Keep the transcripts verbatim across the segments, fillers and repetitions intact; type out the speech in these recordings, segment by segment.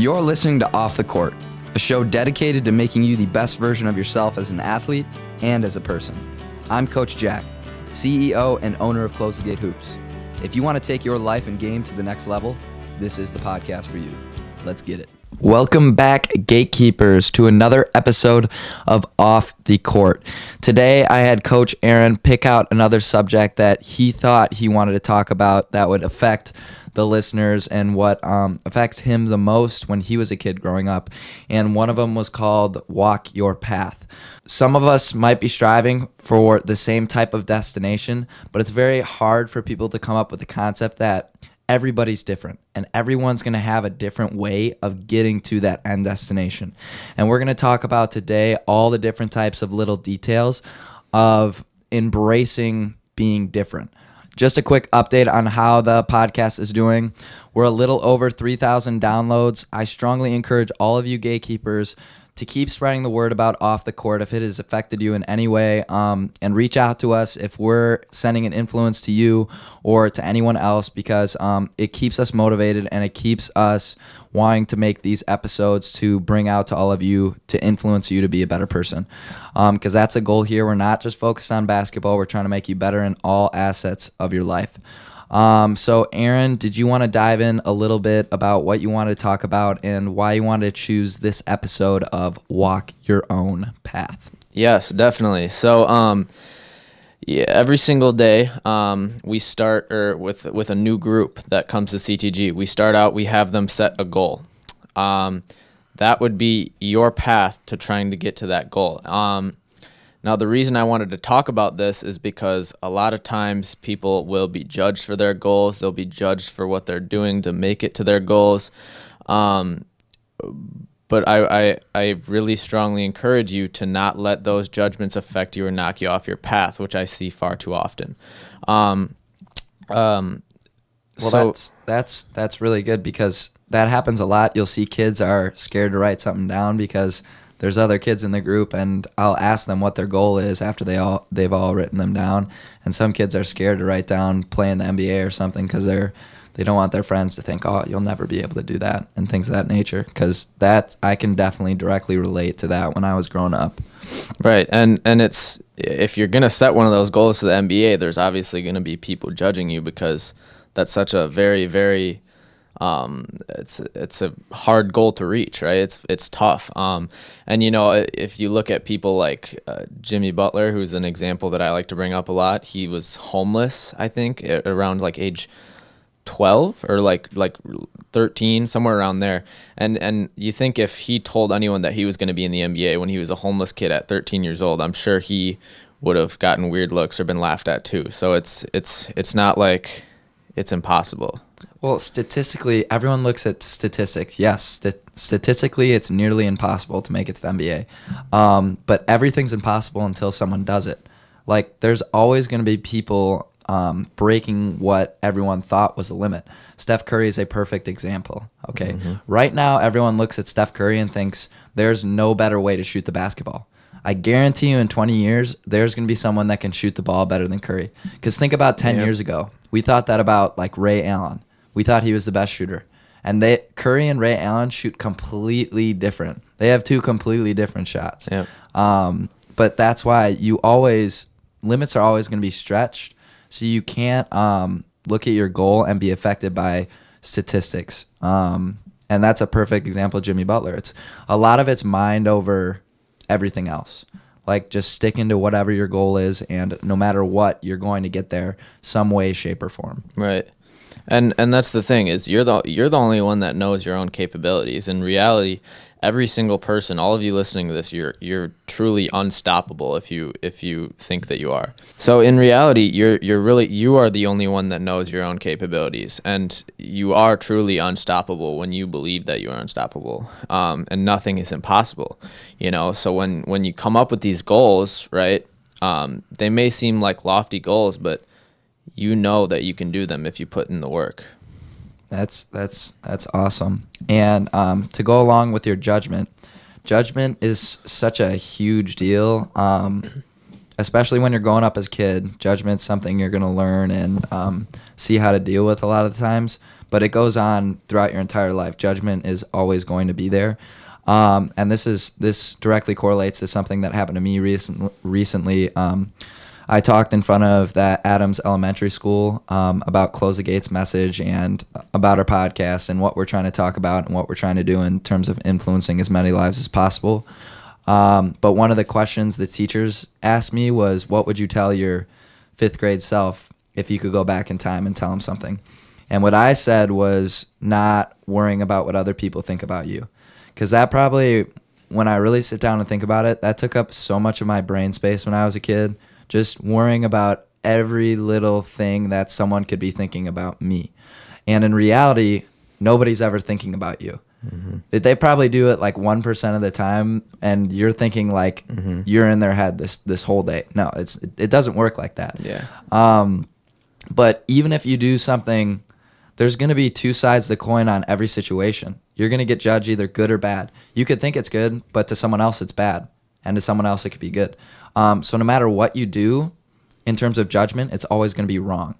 You're listening to Off The Court, a show dedicated to making you the best version of yourself as an athlete and as a person. I'm Coach Jack, C E O and owner of Close the Gate Hoops. If you want to take your life and game to the next level, this is the podcast for you. Let's get it. Welcome back, gatekeepers, to another episode of Off The Court. Today, I had Coach Aaron pick out another subject that he thought he wanted to talk about that would affect the listeners and what um, affects him the most when he was a kid growing up. And one of them was called Walk Your Path. Some of us might be striving for the same type of destination, but it's very hard for people to come up with the concept that everybody's different and everyone's going to have a different way of getting to that end destination. And we're going to talk about today all the different types of little details of embracing being different. Just a quick update on how the podcast is doing. We're a little over three thousand downloads. I strongly encourage all of you gatekeepers to keep spreading the word about Off The Court if it has affected you in any way, um, and reach out to us if we're sending an influence to you or to anyone else, because um, it keeps us motivated and it keeps us wanting to make these episodes to bring out to all of you, to influence you to be a better person, um, because that's a goal here. We're not just focused on basketball. We're trying to make you better in all assets of your life. Um, so Aaron, did you want to dive in a little bit about what you wanted to talk about and why you wanted to choose this episode of Walk Your Own Path? Yes, definitely. So, um, yeah, every single day, um, we start or with, with a new group that comes to C T G. We start out, we have them set a goal. Um, that would be your path to trying to get to that goal. Um, Now, the reason I wanted to talk about this is because a lot of times people will be judged for their goals. They'll be judged for what they're doing to make it to their goals. Um, but I, I, I really strongly encourage you to not let those judgments affect you or knock you off your path, which I see far too often. Um, um, well, so that's, that's, that's really good, because that happens a lot. You'll see kids are scared to write something down because there's other kids in the group, and I'll ask them what their goal is after they all, they've all written them down. And some kids are scared to write down playing the N B A or something because they're, they don't want their friends to think, oh, you'll never be able to do that, and things of that nature. Because that, I can definitely directly relate to that when I was growing up. Right, and and it's, if you're gonna set one of those goals to the N B A, there's obviously gonna be people judging you, because that's such a very, very, um it's it's a hard goal to reach, right? It's it's tough, um and you know, if you look at people like uh, Jimmy Butler, who's an example that I like to bring up a lot. He was homeless, I think, around like age twelve or like like thirteen, somewhere around there, and and you think if he told anyone that he was going to be in the N B A when he was a homeless kid at thirteen years old, I'm sure he would have gotten weird looks or been laughed at too. So it's it's it's not like it's impossible. Well, statistically, everyone looks at statistics. Yes, st statistically, it's nearly impossible to make it to the N B A. Um, but everything's impossible until someone does it. Like, there's always going to be people um, breaking what everyone thought was the limit. Steph Curry is a perfect example. Okay, mm-hmm. Right now, everyone looks at Steph Curry and thinks there's no better way to shoot the basketball. I guarantee you in twenty years, there's going to be someone that can shoot the ball better than Curry. Because think about ten yep. years ago. We thought that about, like, Ray Allen. We thought he was the best shooter. And they, Curry and Ray Allen shoot completely different. They have two completely different shots. Yep. Um, but that's why you always – limits are always going to be stretched. So you can't um, look at your goal and be affected by statistics. Um, and that's a perfect example of Jimmy Butler. It's, a lot of it's mind over – everything else. Like, just sticking to whatever your goal is, and no matter what, you're going to get there some way, shape, or form. Right, and and that's the thing, is you're the you're the only one that knows your own capabilities. In reality, every single person, all of you listening to this, you're you're truly unstoppable if you if you think that you are. So in reality, you're you're really you are the only one that knows your own capabilities, and you are truly unstoppable when you believe that you are unstoppable. Um, and nothing is impossible, you know. So when when you come up with these goals, right? Um, they may seem like lofty goals, but you know that you can do them if you put in the work. That's that's that's awesome. And um, to go along with your judgment, judgment is such a huge deal, um, especially when you're growing up as a kid, judgment's something you're going to learn and um, see how to deal with a lot of the times. But it goes on throughout your entire life. Judgment is always going to be there. Um, and this is this directly correlates to something that happened to me recent, recently. Um, I talked in front of that Adams Elementary School um, about Close the Gates message and about our podcast and what we're trying to talk about and what we're trying to do in terms of influencing as many lives as possible. Um, but one of the questions the teachers asked me was, what would you tell your fifth grade self if you could go back in time and tell them something? And what I said was not worrying about what other people think about you. Because that probably, when I really sit down and think about it, that took up so much of my brain space when I was a kid, just worrying about every little thing that someone could be thinking about me. And in reality, nobody's ever thinking about you. Mm-hmm. They probably do it like one percent of the time, and you're thinking like mm-hmm. you're in their head this this whole day. No, it's it, it doesn't work like that. Yeah. Um, but even if you do something, there's going to be two sides of the coin on every situation. You're going to get judged either good or bad. You could think it's good, but to someone else it's bad. And to someone else it could be good. Um, so no matter what you do in terms of judgment, it's always going to be wrong.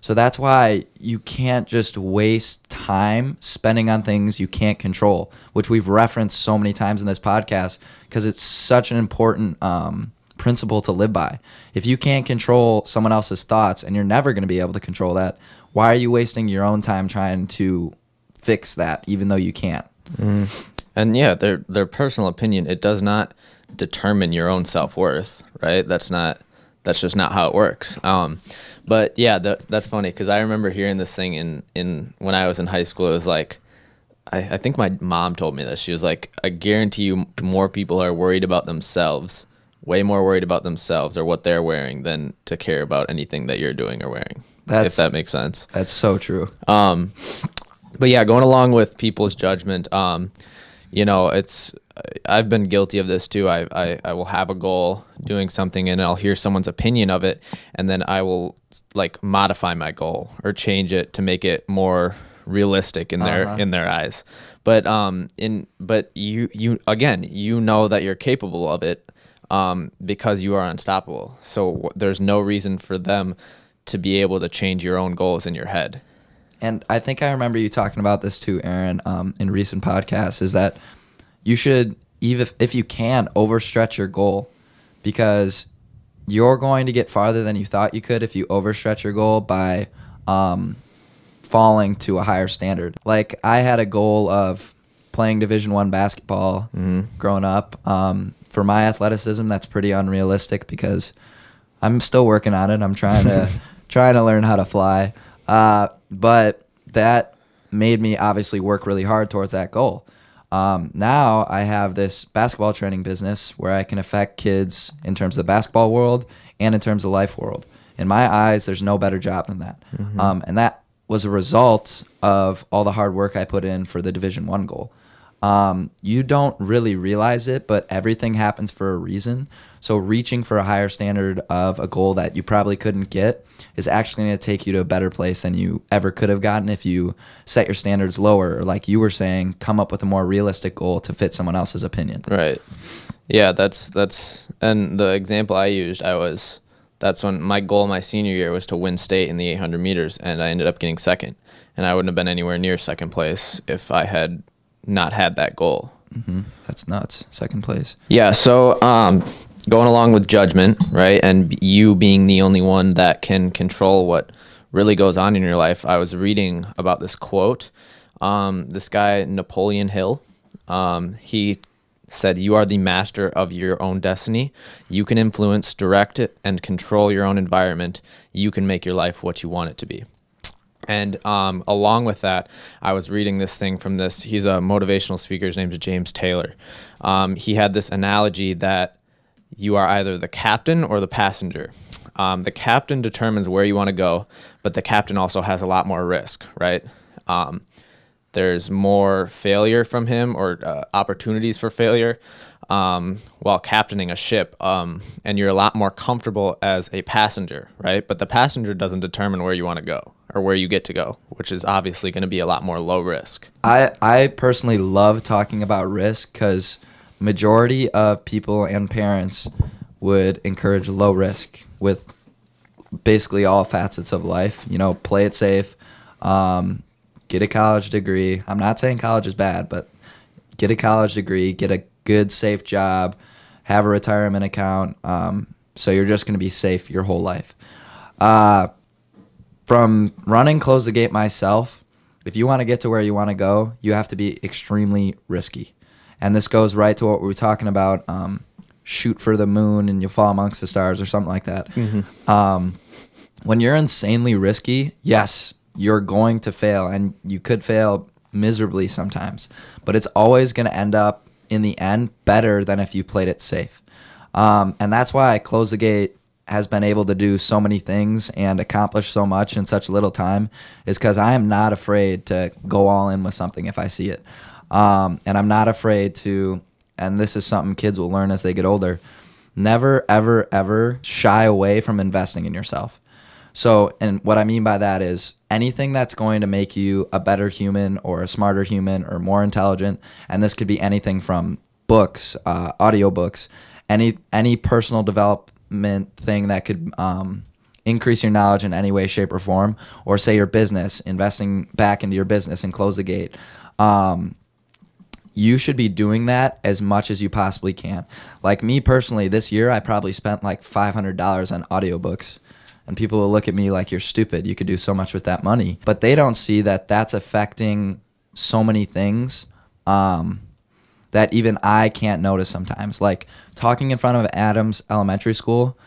So that's why you can't just waste time spending on things you can't control, which we've referenced so many times in this podcast because it's such an important um, principle to live by. If you can't control someone else's thoughts and you're never going to be able to control that, why are you wasting your own time trying to fix that, even though you can't? Mm. And yeah, their their personal opinion, it does not determine your own self-worth, right? That's not, that's just not how it works. Um, but yeah, that, that's funny because I remember hearing this thing in in when I was in high school. It was like, I, I think my mom told me this. She was like, I guarantee you, more people are worried about themselves, way more worried about themselves or what they're wearing than to care about anything that you're doing or wearing. That's, if that makes sense. That's so true. Um, but yeah, going along with people's judgment, um, you know, it's, I've been guilty of this too. I, I, I will have a goal doing something and I'll hear someone's opinion of it. And then I will like modify my goal or change it to make it more realistic in their, uh-huh. in their eyes. But, um, in, but you, you, again, you know that you're capable of it, um, because you are unstoppable. So there's no reason for them to be able to change your own goals in your head. And I think I remember you talking about this too, Aaron, um, in recent podcasts, is that you should, even if, if you can, overstretch your goal, because you're going to get farther than you thought you could if you overstretch your goal by um, falling to a higher standard. Like I had a goal of playing Division One basketball mm-hmm. growing up. Um, for my athleticism, that's pretty unrealistic because I'm still working on it. I'm trying to trying to learn how to fly. Uh, but that made me obviously work really hard towards that goal. Um, now I have this basketball training business where I can affect kids in terms of the basketball world and in terms of life world. In my eyes, there's no better job than that. Mm-hmm. Um, and that was a result of all the hard work I put in for the Division One goal. Um, you don't really realize it, but everything happens for a reason. So reaching for a higher standard of a goal that you probably couldn't get is actually going to take you to a better place than you ever could have gotten if you set your standards lower, or like you were saying, come up with a more realistic goal to fit someone else's opinion. Right. Yeah, that's, that's, and the example I used, I was, that's when my goal my senior year was to win state in the eight hundred meters, and I ended up getting second, and I wouldn't have been anywhere near second place if I had not had that goal. Mm-hmm. That's nuts. Second place. Yeah. So, um, going along with judgment, right, and you being the only one that can control what really goes on in your life, I was reading about this quote. Um, this guy, Napoleon Hill, um, he said, "You are the master of your own destiny. You can influence, direct it, and control your own environment. You can make your life what you want it to be." And um, along with that, I was reading this thing from this. He's a motivational speaker. His name's James Taylor. Um, he had this analogy that you are either the captain or the passenger. Um, the captain determines where you want to go, but the captain also has a lot more risk, right? Um, there's more failure from him or uh, opportunities for failure um, while captaining a ship, um, and you're a lot more comfortable as a passenger, right? But the passenger doesn't determine where you want to go or where you get to go, which is obviously going to be a lot more low risk. I, I personally love talking about risk because majority of people and parents would encourage low risk with basically all facets of life. You know, play it safe, um, get a college degree. I'm not saying college is bad, but get a college degree, get a good, safe job, have a retirement account. Um, so you're just going to be safe your whole life. Uh, from running Close the Gate myself, if you want to get to where you want to go, you have to be extremely risky. And this goes right to what we were talking about, um, shoot for the moon and you'll fall amongst the stars or something like that. Mm-hmm. Um, when you're insanely risky, yes, you're going to fail, and you could fail miserably sometimes, but it's always going to end up in the end better than if you played it safe. Um, and that's why Close the Gate has been able to do so many things and accomplish so much in such little time, is because I am not afraid to go all in with something if I see it. Um, and I'm not afraid to, and this is something kids will learn as they get older, never, ever, ever shy away from investing in yourself. So, and what I mean by that is anything that's going to make you a better human or a smarter human or more intelligent, and this could be anything from books, uh, audiobooks, any, any personal development thing that could um, increase your knowledge in any way, shape, or form, or say your business, investing back into your business and Close the Gate. Um, You should be doing that as much as you possibly can. Like me personally, this year I probably spent like five hundred dollars on audiobooks, and people will look at me like, you're stupid, you could do so much with that money. But they don't see that that's affecting so many things um, that even I can't notice sometimes. Like talking in front of Adams Elementary School,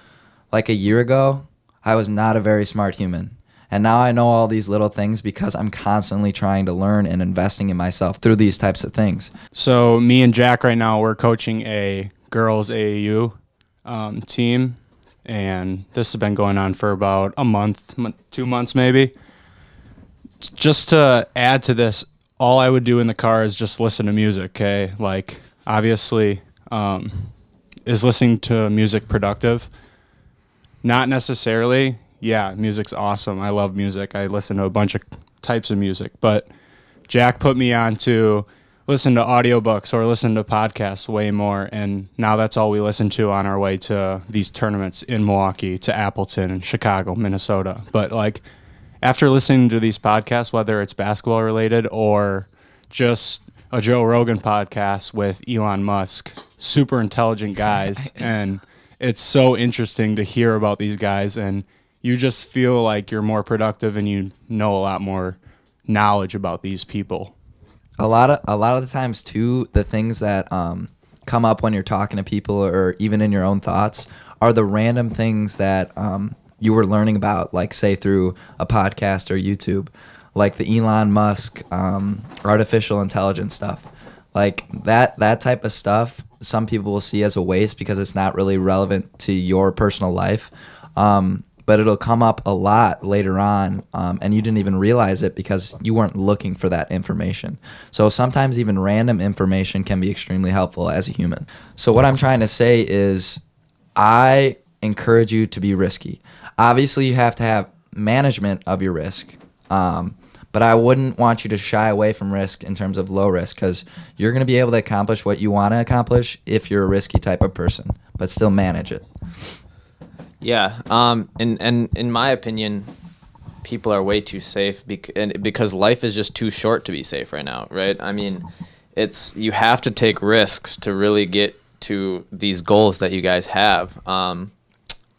like a year ago, I was not a very smart human. And now I know all these little things because I'm constantly trying to learn and investing in myself through these types of things. So me and Jack right now, we're coaching a girls A A U um, team. And this has been going on for about a month, two months maybe. Just to add to this, all I would do in the car is just listen to music, okay? Like, obviously, um, is listening to music productive? Not necessarily. Yeah, music's awesome. I love music. I listen to a bunch of types of music. But Jack put me on to listen to audiobooks or listen to podcasts way more. And now that's all we listen to on our way to these tournaments in Milwaukee, to Appleton, and Chicago, Minnesota. But like after listening to these podcasts, whether it's basketball related or just a Joe Rogan podcast with Elon Musk, super intelligent guys. And it's so interesting to hear about these guys, and you just feel like you're more productive and you know a lot more knowledge about these people. A lot of a lot of the times too, the things that um, come up when you're talking to people or even in your own thoughts are the random things that um, you were learning about, like say through a podcast or YouTube, like the Elon Musk um, artificial intelligence stuff. Like that that type of stuff, some people will see as a waste because it's not really relevant to your personal life. Um, But it'll come up a lot later on, um, and you didn't even realize it because you weren't looking for that information. So sometimes even random information can be extremely helpful as a human. So what I'm trying to say is I encourage you to be risky. Obviously, you have to have management of your risk, um, but I wouldn't want you to shy away from risk in terms of low risk, because you're going to be able to accomplish what you want to accomplish if you're a risky type of person, but still manage it. Yeah, um, and, and in my opinion, people are way too safe bec and because life is just too short to be safe right now, right? I mean, it's you have to take risks to really get to these goals that you guys have. Um,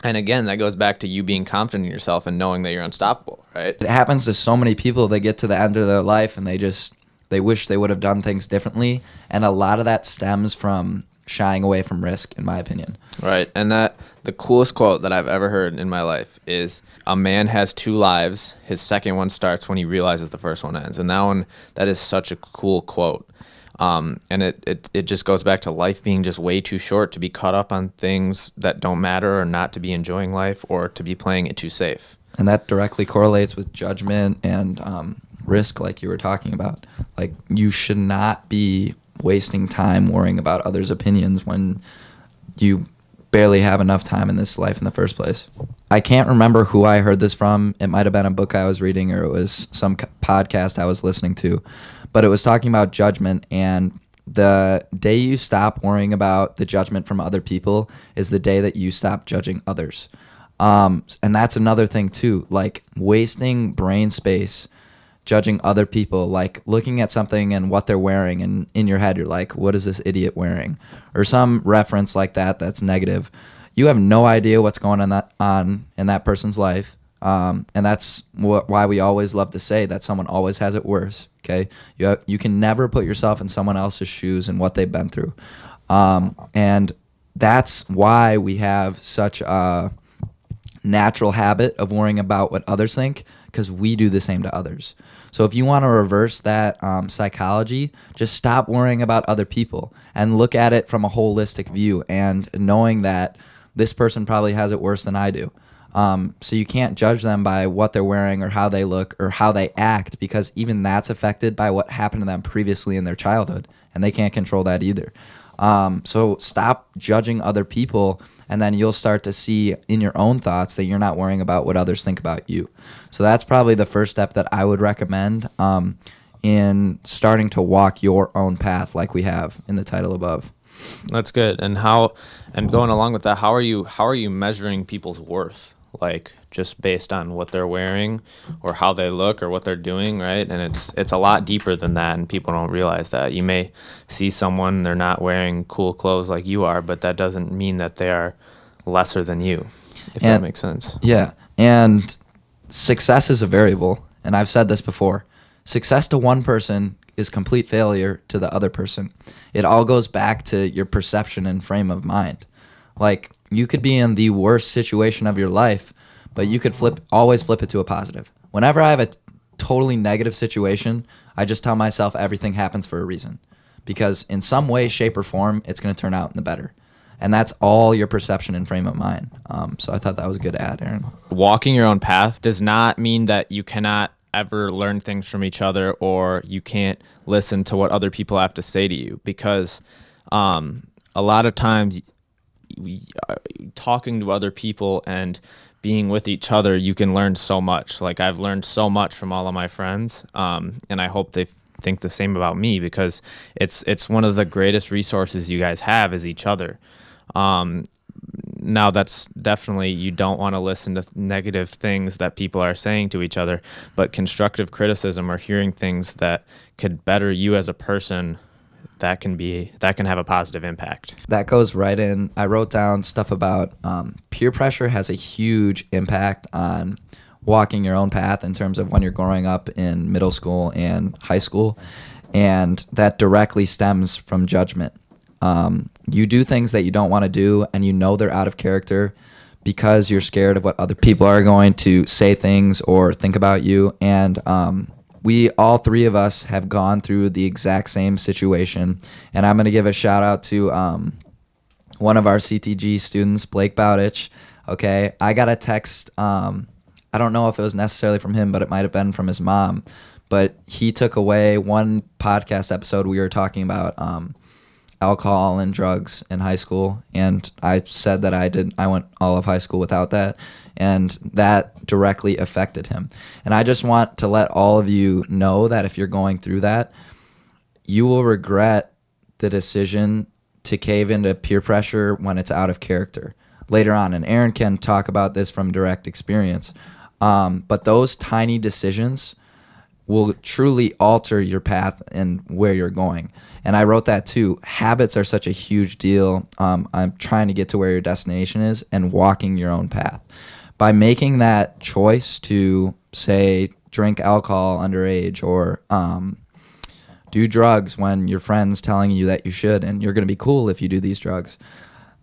and again, that goes back to you being confident in yourself and knowing that you're unstoppable, right? It happens to so many people. They get to the end of their life and they just, they wish they would have done things differently. And a lot of that stems from shying away from risk, in my opinion. Right. And that the coolest quote that I've ever heard in my life is, a man has two lives. His second one starts when he realizes the first one ends. And that one, that is such a cool quote. Um, and it, it, it just goes back to life being just way too short to be caught up on things that don't matter, or not to be enjoying life, or to be playing it too safe. And that directly correlates with judgment and um, risk, like you were talking about. Like, you should not be wasting time worrying about others' opinions when you barely have enough time in this life in the first place. I can't remember who I heard this from. It might have been a book I was reading, or it was some podcast I was listening to, but it was talking about judgment and the day you stop worrying about the judgment from other people is the day that you stop judging others. Um, and that's another thing too, like wasting brain space judging other people, like looking at something and what they're wearing, and in your head you're like, what is this idiot wearing? Or some reference like that that's negative. You have no idea what's going on, that, on in that person's life. Um, and that's wh why we always love to say that someone always has it worse, okay? You, have, you can never put yourself in someone else's shoes and what they've been through. Um, and that's why we have such a natural habit of worrying about what others think, because we do the same to others. So if you want to reverse that um, psychology, just stop worrying about other people and look at it from a holistic view, and knowing that this person probably has it worse than I do. Um, so you can't judge them by what they're wearing or how they look or how they act, because even that's affected by what happened to them previously in their childhood, and they can't control that either. Um, so stop judging other people, and then you'll start to see in your own thoughts that you're not worrying about what others think about you. So that's probably the first step that I would recommend um, in starting to walk your own path like we have in the title above. That's good. And how, and going along with that, how are you, how are you measuring people's worth? Like just based on what they're wearing or how they look or what they're doing, right? And it's it's a lot deeper than that, and people don't realize that. You may see someone, they're not wearing cool clothes like you are, but that doesn't mean that they are lesser than you, if and, that makes sense. Yeah, and success is a variable, and I've said this before. Success to one person is complete failure to the other person. It all goes back to your perception and frame of mind. Like, you could be in the worst situation of your life, but you could flip, always flip it to a positive. Whenever I have a totally negative situation, I just tell myself everything happens for a reason, because in some way, shape, or form, it's going to turn out in the better. And that's all your perception and frame of mind. Um, so I thought that was a good ad, Aaron. Walking your own path does not mean that you cannot ever learn things from each other, or you can't listen to what other people have to say to you, because um, a lot of times, We, uh, talking to other people and being with each other, you can learn so much. Like, I've learned so much from all of my friends, um, and I hope they think the same about me, because it's it's one of the greatest resources you guys have is each other. Um, now, that's definitely, you don't want to listen to negative things that people are saying to each other, but constructive criticism or hearing things that could better you as a person, that can be, that can have a positive impact. That goes right in. I wrote down stuff about um, peer pressure has a huge impact on walking your own path in terms of when you're growing up in middle school and high school. And that directly stems from judgment. Um, you do things that you don't want to do, and you know they're out of character because you're scared of what other people are going to say things or think about you. And um, we, all three of us, have gone through the exact same situation. And I'm going to give a shout out to um, one of our C T G students, Blake Bowditch. Okay, I got a text. Um, I don't know if it was necessarily from him, but it might have been from his mom. But he took away one podcast episode. We were talking about um, alcohol and drugs in high school. And I said that I did, I went all of high school without that. And that directly affected him. And I just want to let all of you know that if you're going through that, you will regret the decision to cave into peer pressure when it's out of character later on. And Aaron can talk about this from direct experience. Um, but those tiny decisions will truly alter your path and where you're going. And I wrote that too. Habits are such a huge deal. Um, I'm trying to get to where your destination is and walking your own path. By making that choice to, say, drink alcohol underage, or um, do drugs when your friend's telling you that you should and you're going to be cool if you do these drugs,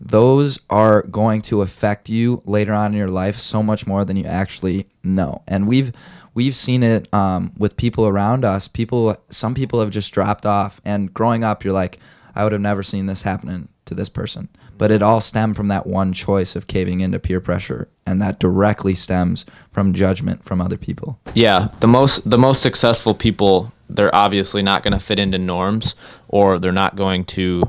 those are going to affect you later on in your life so much more than you actually know. And we've we've seen it um, with people around us. People, some people have just dropped off. And growing up, you're like, I would have never seen this happening to this person. But it all stemmed from that one choice of caving into peer pressure, and that directly stems from judgment from other people. Yeah, the most the most successful people, they're obviously not going to fit into norms, or they're not going to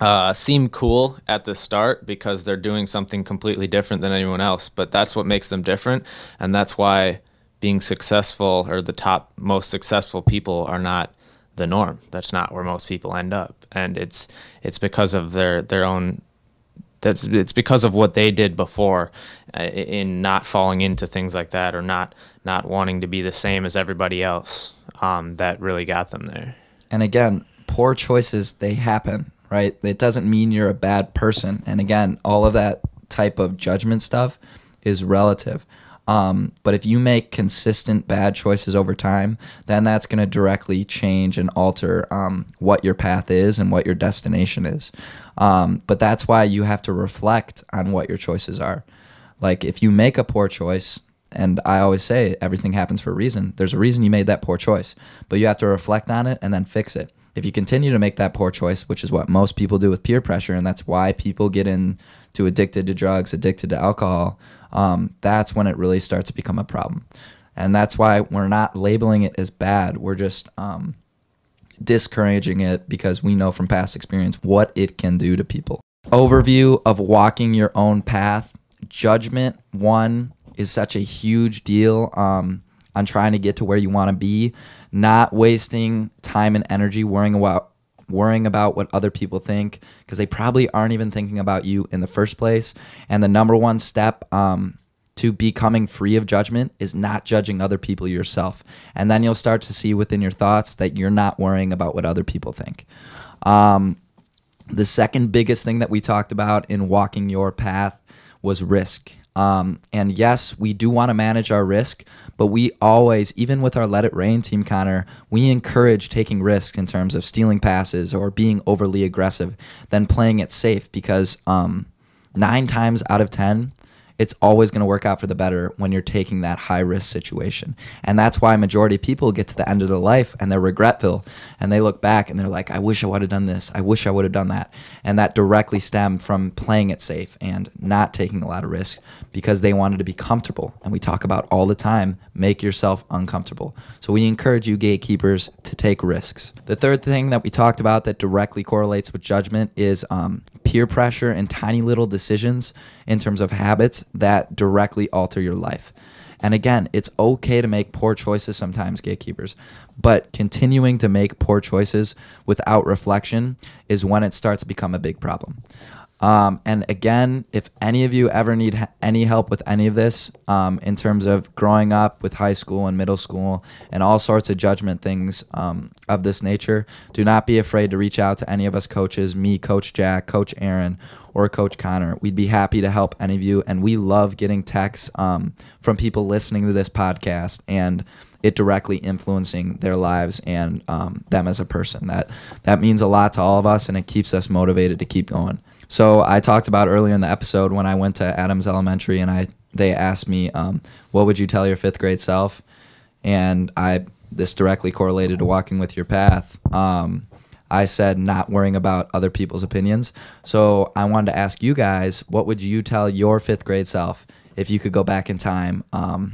uh, seem cool at the start because they're doing something completely different than anyone else. But that's what makes them different, and that's why being successful, or the top most successful people, are not the norm. That's not where most people end up, and it's it's because of their their own. That's it's because of what they did before, uh, in not falling into things like that, or not not wanting to be the same as everybody else. Um, that really got them there. And again, poor choices, they happen, right? It doesn't mean you're a bad person. And again, all of that type of judgment stuff is relative. Um, but if you make consistent bad choices over time, then that's going to directly change and alter um, what your path is and what your destination is. Um, but that's why you have to reflect on what your choices are. Like if you make a poor choice, and I always say everything happens for a reason. There's a reason you made that poor choice, but you have to reflect on it and then fix it. If you continue to make that poor choice, which is what most people do with peer pressure, and that's why people get into addicted to drugs, addicted to alcohol, um, that's when it really starts to become a problem. And that's why we're not labeling it as bad. We're just um, discouraging it because we know from past experience what it can do to people. Overview of walking your own path. Judgment, one, is such a huge deal um, on trying to get to where you want to be. Not wasting time and energy worrying about worrying about what other people think, because they probably aren't even thinking about you in the first place. And the number one step um, to becoming free of judgment is not judging other people yourself. And then you'll start to see within your thoughts that you're not worrying about what other people think. Um, the second biggest thing that we talked about in walking your path was risk. Um, and yes, we do want to manage our risk, but we always, even with our Let It Rain team, Connor, we encourage taking risks in terms of stealing passes or being overly aggressive, then playing it safe, because um, nine times out of ten, it's always going to work out for the better when you're taking that high risk situation. And that's why a majority of people get to the end of their life and they're regretful and they look back and they're like, I wish I would have done this. I wish I would have done that. And that directly stemmed from playing it safe and not taking a lot of risk because they wanted to be comfortable. And we talk about all the time, make yourself uncomfortable. So we encourage you gatekeepers to take risks. The third thing that we talked about that directly correlates with judgment is um, peer pressure and tiny little decisions in terms of habits that directly alter your life. And again, it's okay to make poor choices sometimes, gatekeepers, but continuing to make poor choices without reflection is when it starts to become a big problem. Um, and again, if any of you ever need ha any help with any of this um, in terms of growing up with high school and middle school and all sorts of judgment things um, of this nature, do not be afraid to reach out to any of us coaches, me, Coach Jack, Coach Aaron, or Coach Connor. We'd be happy to help any of you. And we love getting texts um, from people listening to this podcast and it directly influencing their lives and um, them as a person. That, that means a lot to all of us and it keeps us motivated to keep going. So I talked about earlier in the episode when I went to Adams Elementary and I they asked me, um, what would you tell your fifth grade self? And I this directly correlated to walking with your path. Um, I said not worrying about other people's opinions. So I wanted to ask you guys, what would you tell your fifth grade self if you could go back in time um,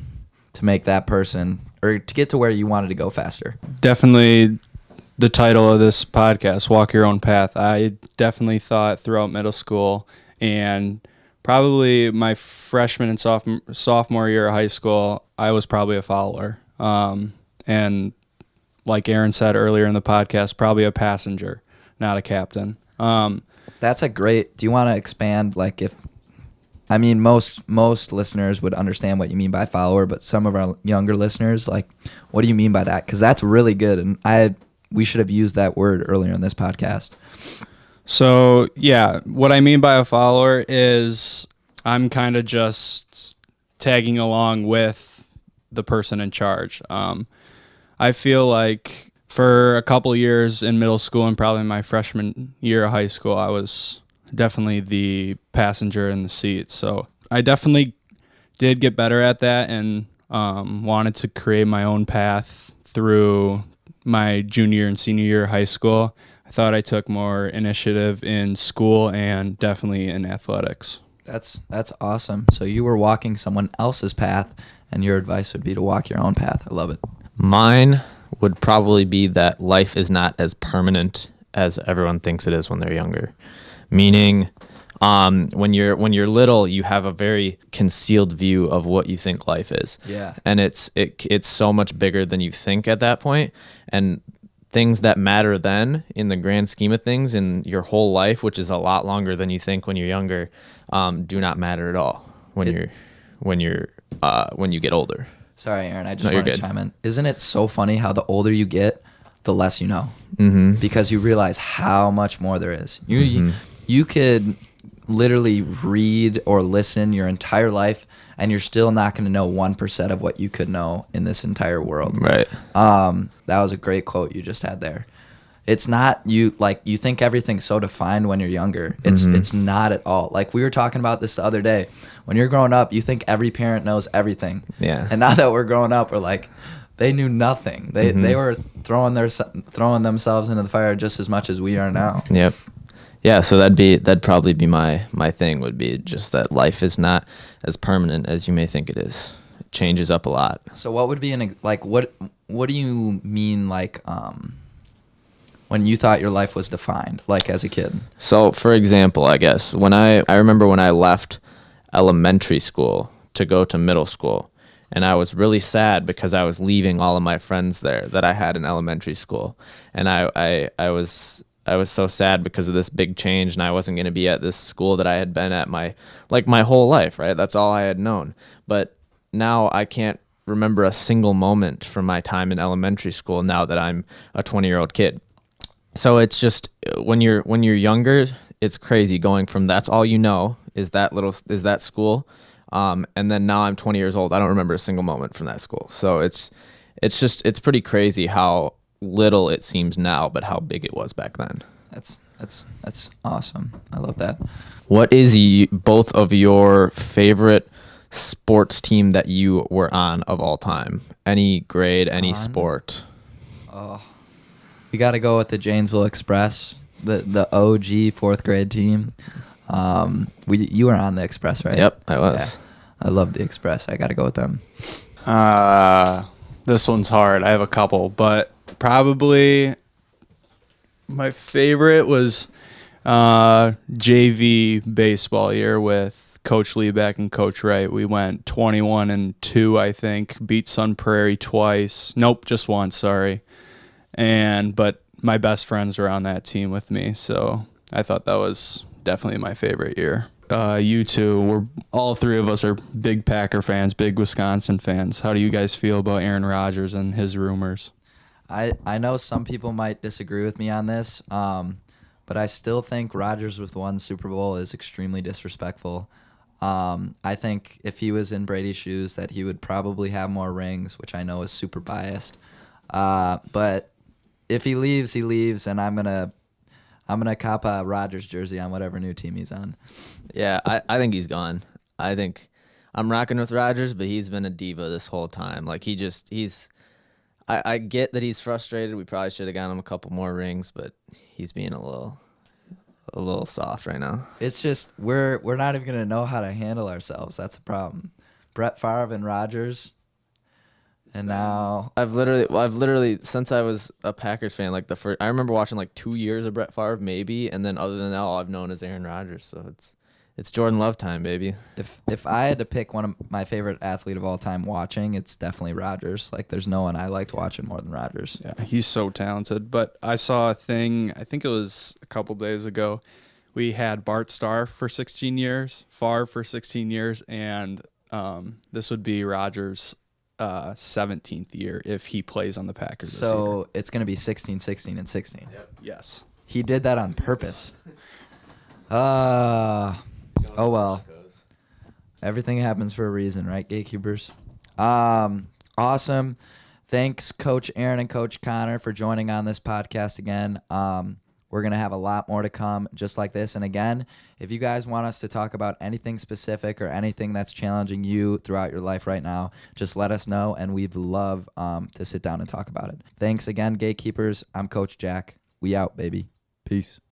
to make that person or to get to where you wanted to go faster? Definitely. The title of this podcast, Walk Your Own Path. I definitely thought throughout middle school and probably my freshman and sophomore, sophomore year of high school, I was probably a follower. Um, and like Aaron said earlier in the podcast, probably a passenger, not a captain. Um, That's a great, do you want to expand? Like if, I mean, most, most listeners would understand what you mean by follower, but some of our younger listeners, like, what do you mean by that? Because that's really good. And I We should have used that word earlier in this podcast. So, yeah, what I mean by a follower is I'm kind of just tagging along with the person in charge. Um, I feel like for a couple years in middle school and probably my freshman year of high school, I was definitely the passenger in the seat. So I definitely did get better at that and um, wanted to create my own path through my junior and senior year of high school. I thought I took more initiative in school and definitely in athletics. That's that's awesome. So you were walking someone else's path, and your advice would be to walk your own path. I love it. Mine would probably be that life is not as permanent as everyone thinks it is when they're younger. Meaning, um, when you're when you're little, you have a very concealed view of what you think life is. Yeah. And it's it it's so much bigger than you think at that point. And things that matter then in the grand scheme of things in your whole life, which is a lot longer than you think when you're younger, um, do not matter at all when it, you're when you're uh, when you get older. Sorry, Aaron, I just no, want to chime in. Isn't it so funny how the older you get, the less you know, mm-hmm. because you realize how much more there is. You mm-hmm. you, you could literally read or listen your entire life, and you're still not going to know one percent of what you could know in this entire world. Right. Um, that was a great quote you just had there. It's not you like you think everything's so defined when you're younger. It's mm-hmm. it's not at all. Like we were talking about this the other day. When you're growing up, you think every parent knows everything. Yeah. And now that we're growing up, we're like, they knew nothing. They mm-hmm. they were throwing their throwing themselves into the fire just as much as we are now. Yep. Yeah, so that'd be that'd probably be my my thing would be just that life is not as permanent as you may think it is. It changes up a lot. So what would be an like what what do you mean like um when you thought your life was defined, like as a kid? So for example, I guess when I I remember when I left elementary school to go to middle school, and I was really sad because I was leaving all of my friends there that I had in elementary school, and I I I was. I was so sad because of this big change, and I wasn't going to be at this school that I had been at my like my whole life, right? That's all I had known. But now I can't remember a single moment from my time in elementary school now that I'm a twenty-year-old kid. So it's just when you're when you're younger, it's crazy going from that's all you know is that little is that school, um, and then now I'm twenty years old. I don't remember a single moment from that school. So it's it's just it's pretty crazy how little it seems now, but how big it was back then. That's that's that's awesome. I love that. What is you, both of your favorite sports team that you were on of all time? Any grade, any on? sport? Oh, we got to go with the Janesville Express, the the O G fourth grade team. Um, we you were on the Express, right? Yep, I was. Yeah. I love the Express. I got to go with them. Uh, this one's hard. I have a couple, but probably my favorite was uh, J V baseball year with Coach Liebeck and Coach Wright. We went twenty-one and two, I think. Beat Sun Prairie twice. Nope, just once. Sorry. And but my best friends were on that team with me, so I thought that was definitely my favorite year. Uh, you two were all three of us are big Packer fans, big Wisconsin fans. How do you guys feel about Aaron Rodgers and his rumors? I, I know some people might disagree with me on this, um, but I still think Rodgers with one Super Bowl is extremely disrespectful. Um, I think if he was in Brady's shoes that he would probably have more rings, which I know is super biased. Uh, but if he leaves, he leaves, and I'm going to I'm gonna cop a Rodgers jersey on whatever new team he's on. Yeah, I, I think he's gone. I think I'm rocking with Rodgers, but he's been a diva this whole time. Like, he just – he's – I, I get that he's frustrated. We probably should have gotten him a couple more rings, but he's being a little, a little soft right now. It's just we're we're not even gonna know how to handle ourselves. That's a problem. Brett Favre and Rodgers, and now I've literally, well, I've literally since I was a Packers fan, like the first, I remember watching like two years of Brett Favre maybe, and then other than that, all I've known is Aaron Rodgers. So it's it's Jordan Love time, baby. If if I had to pick one of my favorite athlete of all time watching, it's definitely Rodgers. Like, there's no one I liked watching more than Rodgers. Yeah, he's so talented. But I saw a thing, I think it was a couple days ago. We had Bart Starr for sixteen years, Favre for sixteen years, and um, this would be Rodgers' uh, seventeenth year if he plays on the Packers. So this year. It's going to be sixteen, sixteen, and sixteen. Yep. Yes. He did that on purpose. Uh... Oh, well, everything happens for a reason, right, gatekeepers? Um, awesome. Thanks, Coach Aaron and Coach Connor, for joining on this podcast again. Um, we're going to have a lot more to come just like this. And, again, if you guys want us to talk about anything specific or anything that's challenging you throughout your life right now, just let us know, and we'd love um, to sit down and talk about it. Thanks again, gatekeepers. I'm Coach Jack. We out, baby. Peace.